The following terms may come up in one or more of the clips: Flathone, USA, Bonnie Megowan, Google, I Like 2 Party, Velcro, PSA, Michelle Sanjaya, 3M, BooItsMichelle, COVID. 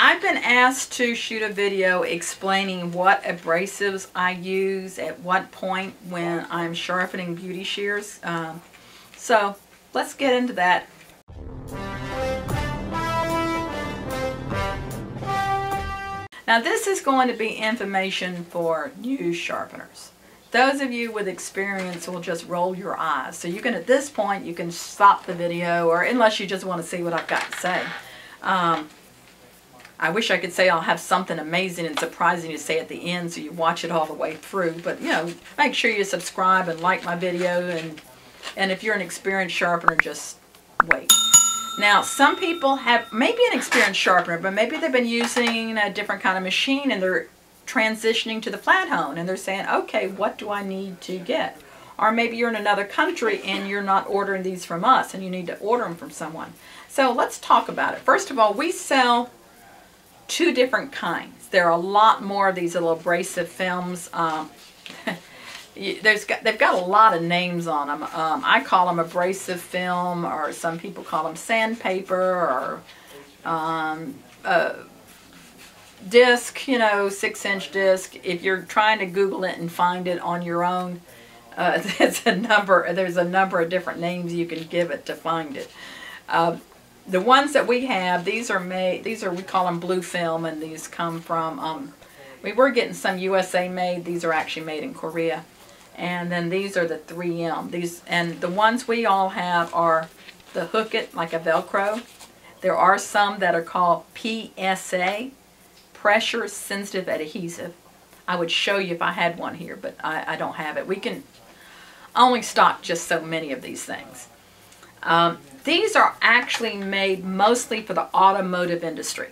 I've been asked to shoot a video explaining what abrasives I use at what point when I'm sharpening beauty shears. So let's get into that. Now this is going to be information for new sharpeners. Those of you with experience will just roll your eyes. So you can, at this point, you can stop the video, or unless you just want to see what I've got to say. I wish I could say I'll have something amazing and surprising to say at the end so you watch it all the way through. But, you know, make sure you subscribe and like my video. And if you're an experienced sharpener, just wait. Now, some people have maybe an experienced sharpener, but maybe they've been using a different kind of machine and they're transitioning to the flat hone. And they're saying, okay, what do I need to get? Or maybe you're in another country and you're not ordering these from us and you need to order them from someone. So let's talk about it. First of all, we sell two different kinds. There are a lot more of these little abrasive films. They've got a lot of names on them. I call them abrasive film, or some people call them sandpaper, or disc, you know, 6-inch disc. If you're trying to Google it and find it on your own, there's a number of different names you can give it to find it. The ones that we have, these are made, we call them blue film, and these come from, we were getting some USA made. These are actually made in Korea. And then these are the 3M. These, and the ones we all have are the hook it like a Velcro. There are some that are called PSA, pressure sensitive adhesive. I would show you if I had one here, but I don't have it. We can only stock just so many of these things. These are actually made mostly for the automotive industry.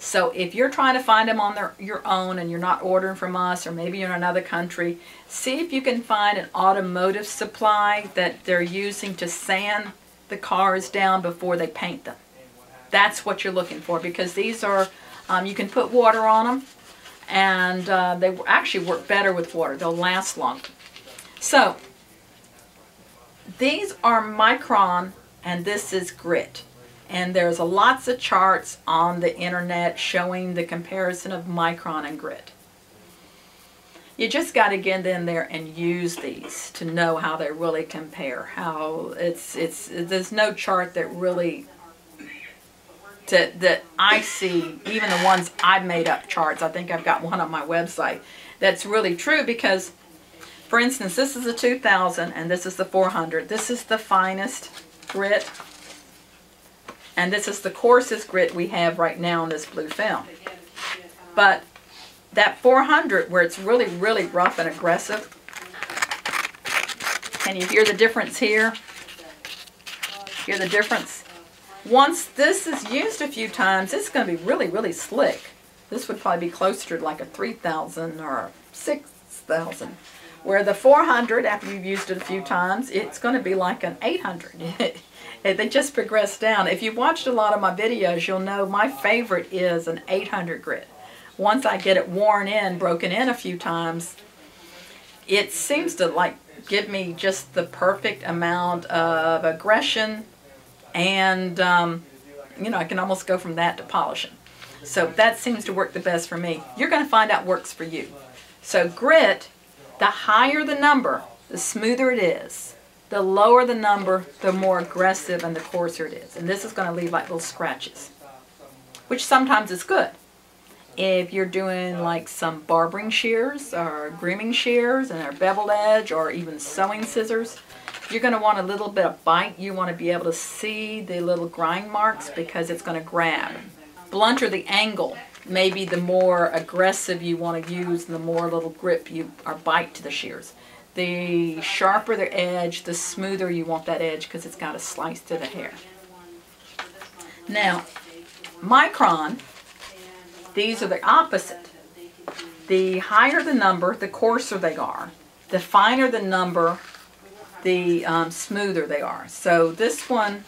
So if you're trying to find them on your own and you're not ordering from us, or maybe you're in another country, see if you can find an automotive supply that they're using to sand the cars down before they paint them. That's what you're looking for, because these are, you can put water on them, and they actually work better with water. They'll last longer. So these are micron, and this is grit, and there's lots of charts on the internet showing the comparison of micron and grit. You just got to get in there and use these to know how they really compare. How it's there's no chart that really that I see, even the ones I've made up charts. I think I've got one on my website that's really true, because, for instance, this is the 2000 and this is the 400. This is the finest grit, and this is the coarsest grit we have right now in this blue film. But that 400, where it's really, really rough and aggressive, can you hear the difference here? Hear the difference? Once this is used a few times, it's going to be really, really slick. This would probably be closer to like a 3000 or 6000. Where the 400, after you've used it a few times, it's going to be like an 800. They just progress down. If you've watched a lot of my videos, you'll know my favorite is an 800 grit. Once I get it worn in, broken in a few times, it seems to like give me just the perfect amount of aggression, and you know, I can almost go from that to polishing. So that seems to work the best for me. You're going to find out works for you. So grit, the higher the number, the smoother it is. The lower the number, the more aggressive and the coarser it is. And this is going to leave like little scratches, which sometimes is good. If you're doing like some barbering shears or grooming shears and a beveled edge, or even sewing scissors, you're going to want a little bit of bite. You want to be able to see the little grind marks, because it's going to grab. Blunter the angle, maybe the more aggressive you want to use, and the more little grip you or bite to the shears. The sharper the edge, the smoother you want that edge, because it's got a slice to the hair. Now, micron, these are the opposite. The higher the number, the coarser they are. The finer the number, the smoother they are. So this one,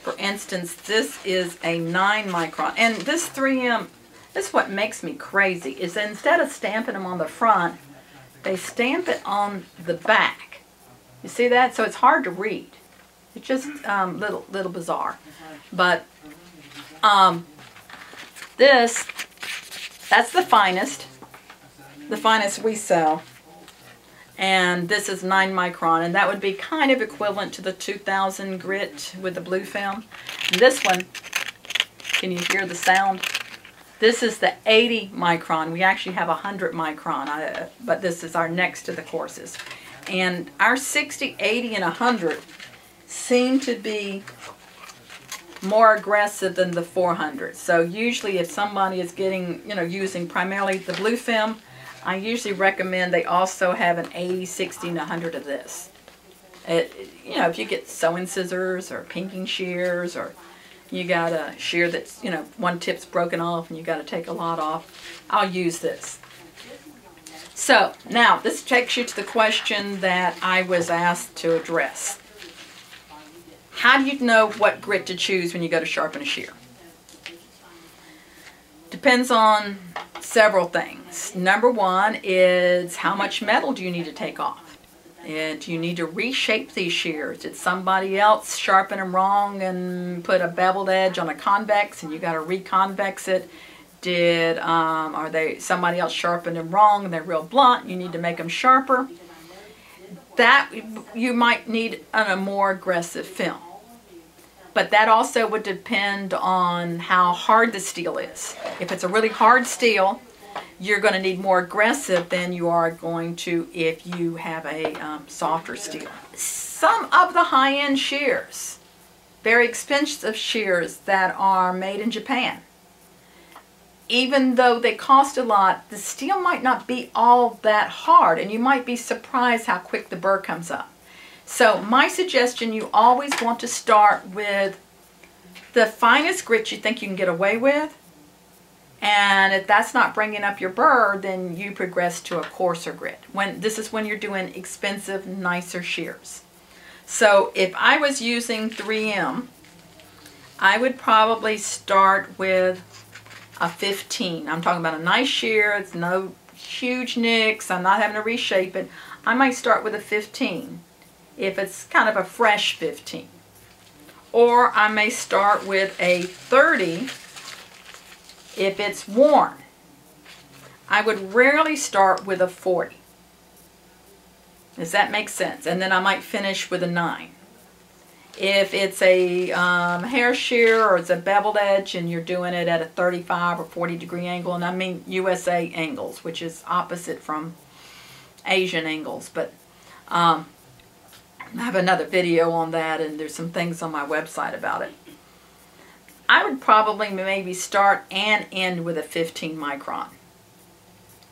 for instance, this is a 9 micron, and this 3M, this is what makes me crazy, is that instead of stamping them on the front, they stamp it on the back. You see that? So it's hard to read. It's just a little bizarre. But This, that's the finest we sell. And this is 9 micron, and that would be kind of equivalent to the 2000 grit with the blue film. And this one, can you hear the sound? This is the 80 micron. We actually have 100 micron, but this is our next to the courses. And our 60, 80, and 100 seem to be more aggressive than the 400. So usually if somebody is getting, you know, using primarily the blue film, I usually recommend they also have an 80, 60, and 100 of this. You know, if you get sewing scissors or pinking shears, or you got a shear that's, you know, one tip's broken off and you got to take a lot off, I'll use this. So now this takes you to the question that I was asked to address. How do you know what grit to choose when you go to sharpen a shear? Depends on several things. Number one is how much metal do you need to take off? Do you need to reshape these shears? Did somebody else sharpen them wrong and put a beveled edge on a convex and you got to reconvex it? Did somebody else sharpened them wrong and they're real blunt? You need to make them sharper. That you might need a more aggressive film. But that also would depend on how hard the steel is. If it's a really hard steel, you're going to need more aggressive than you are going to if you have a softer steel. Some of the high-end shears, very expensive shears that are made in Japan, even though they cost a lot, the steel might not be all that hard, and you might be surprised how quick the burr comes up. So my suggestion, you always want to start with the finest grit you think you can get away with, and if that's not bringing up your burr, then you progress to a coarser grit. This is when you're doing expensive, nicer shears. So if I was using 3M, I would probably start with a 15. I'm talking about a nice shear. It's no huge nicks. I'm not having to reshape it. I might start with a 15 if it's kind of a fresh 15. Or I may start with a 30 if it's worn. I would rarely start with a 40. Does that make sense? And then I might finish with a 9. If it's a hair shear or it's a beveled edge and you're doing it at a 35 or 40 degree angle, and I mean USA angles, which is opposite from Asian angles, but I have another video on that, and there's some things on my website about it. I would probably maybe start and end with a 15 micron,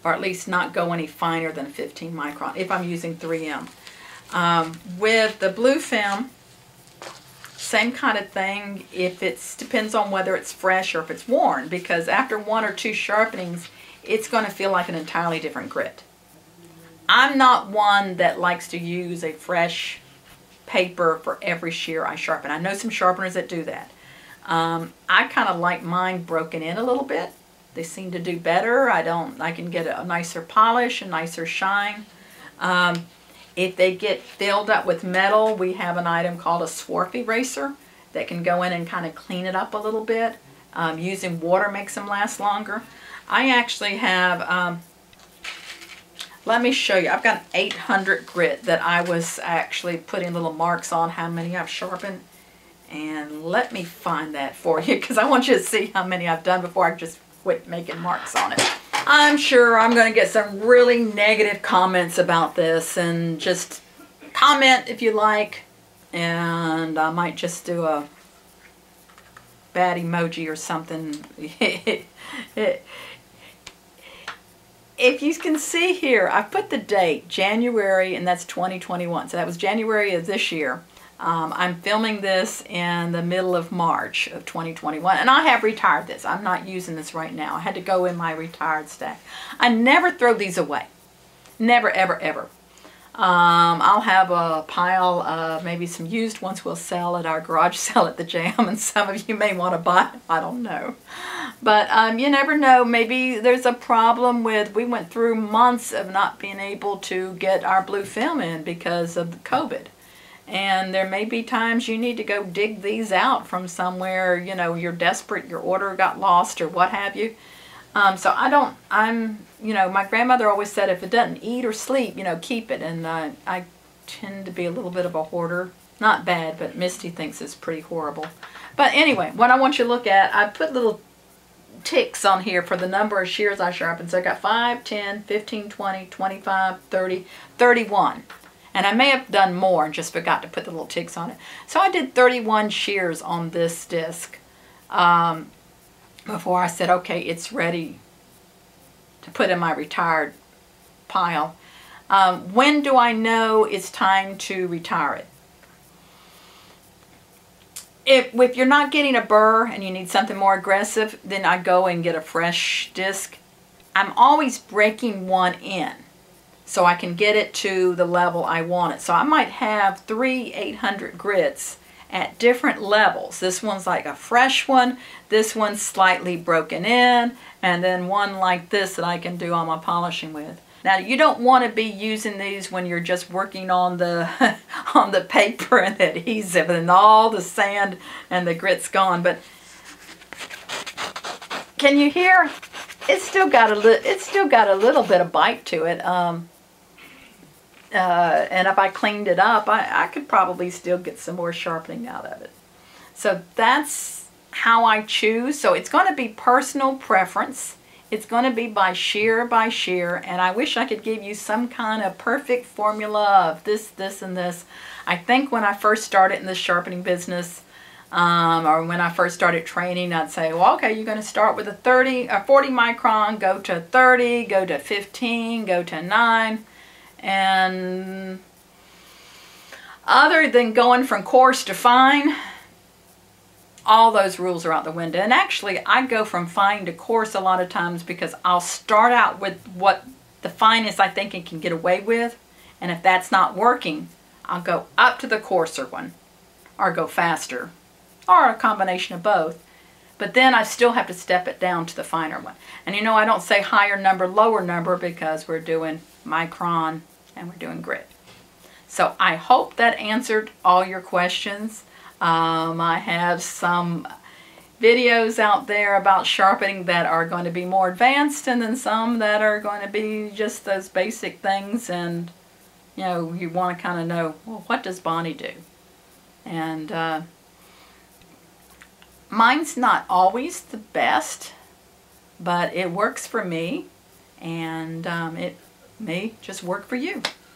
or at least not go any finer than 15 micron if I'm using 3M. With the blue film, same kind of thing. If it depends on whether it's fresh or if it's worn, because after one or two sharpenings, it's going to feel like an entirely different grit. I'm not one that likes to use a fresh paper for every shear I sharpen. I know some sharpeners that do that. I kind of like mine broken in a little bit. They seem to do better. I can get a nicer polish, a nicer shine. If they get filled up with metal, we have an item called a swarf eraser that can go in and kind of clean it up a little bit. Using water makes them last longer. I actually have, let me show you, I've got an 800 grit that I was actually putting little marks on how many I've sharpened. And let me find that for you, because I want you to see how many I've done before I just quit making marks on it. I'm sure I'm going to get some really negative comments about this, and just comment if you like, and I might just do a bad emoji or something. If you can see here, I put the date, January, and that's 2021, so that was January of this year. I'm filming this in the middle of March of 2021, and I have retired this. I'm not using this right now. I had to go in my retired stack. I never throw these away. Never, ever, ever. I'll have a pile of maybe some used ones we'll sell at our garage sale at the jam, and some of you may want to buy them. I don't know. But you never know. Maybe there's a problem with, we went through months of not being able to get our blue film in because of the COVID. And there may be times you need to go dig these out from somewhere, you know, you're desperate, your order got lost or what have you. So you know, my grandmother always said if it doesn't eat or sleep, you know, keep it. And I tend to be a little bit of a hoarder. Not bad, but Misty thinks it's pretty horrible. But anyway, what I want you to look at, I put little ticks on here for the number of shears I sharpened. So I got 5, 10, 15, 20, 25, 30, 31. And I may have done more and just forgot to put the little ticks on it. So I did 31 shears on this disc before I said, okay, it's ready to put in my retired pile. When do I know it's time to retire it? If you're not getting a burr and you need something more aggressive, then I go and get a fresh disc. I'm always breaking one in so I can get it to the level I want it. So I might have 3 800 grits at different levels. This one's like a fresh one, this one's slightly broken in, and then one like this that I can do all my polishing with. Now, you don't want to be using these when you're just working on the paper and the adhesive and all the sand and the grit's gone. But can you hear? It's still got a little bit of bite to it. And if I cleaned it up, I could probably still get some more sharpening out of it. So that's how I choose. So it's going to be personal preference. It's going to be by shear, and I wish I could give you some kind of perfect formula of this, this, and this. I think when I first started in the sharpening business, or when I first started training, I'd say, well, okay, you're going to start with a 40 micron, go to 30, go to 15, go to 9, and other than going from coarse to fine, all those rules are out the window. And actually, I go from fine to coarse a lot of times because I'll start out with what the finest I think it can get away with. And if that's not working, I'll go up to the coarser one or go faster or a combination of both. But then I still have to step it down to the finer one. And you know, I don't say higher number, lower number because we're doing micron and we're doing grit. So I hope that answered all your questions. I have some videos out there about sharpening that are going to be more advanced, and then some that are going to be just those basic things. And you know, you want to kind of know, well, what does Bonnie do? And mine's not always the best, but it works for me, and it may just work for you.